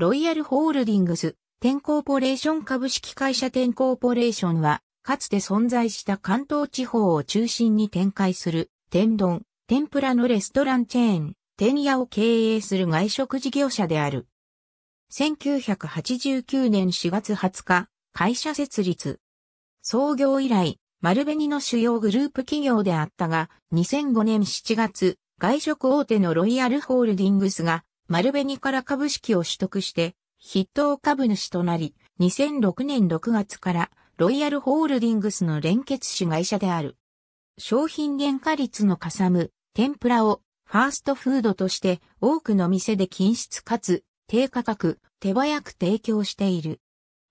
ロイヤルホールディングス、テンコーポレーション株式会社テンコーポレーションは、かつて存在した関東地方を中心に展開する、天丼、天ぷらのレストランチェーン、天屋を経営する外食事業者である。1989年4月20日、会社設立。創業以来、丸紅の主要グループ企業であったが、2005年7月、外食大手のロイヤルホールディングスが、丸紅から株式を取得して、筆頭株主となり、2006年6月からロイヤルホールディングスの連結子会社である。商品原価率のかさむ天ぷらをファーストフードとして多くの店で均質かつ低価格、手早く提供している。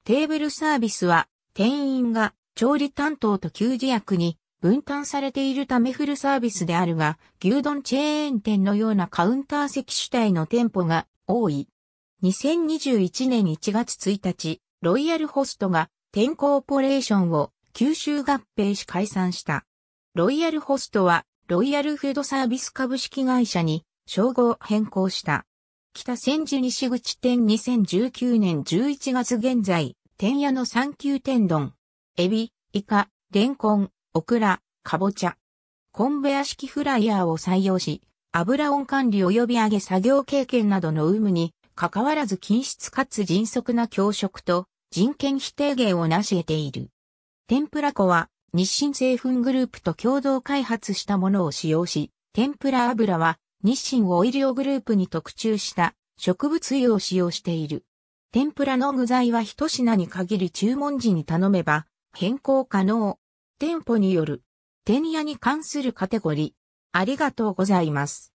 テーブルサービスは店員が調理担当と給仕役に分担されているためフルサービスであるが、牛丼チェーン店のようなカウンター席主体の店舗が多い。2021年1月1日、ロイヤルホストがテンコーポレーションを吸収合併し解散した。ロイヤルホストはロイヤルフードサービス株式会社に称号変更した。北千住西口店2019年11月現在、天屋の3級天丼、エビ、イカ、レンコン、オクラ、カボチャ、コンベア式フライヤーを採用し、油温管理及び揚げ作業経験などの有無に、関わらず均質かつ迅速な供食と人件費低減を成し得ている。天ぷら粉は日清製粉グループと共同開発したものを使用し、天ぷら油は日清オイリオグループに特注した植物油を使用している。天ぷらの具材は一品に限り注文時に頼めば変更可能。店舗による。天屋に関するカテゴリー。ありがとうございます。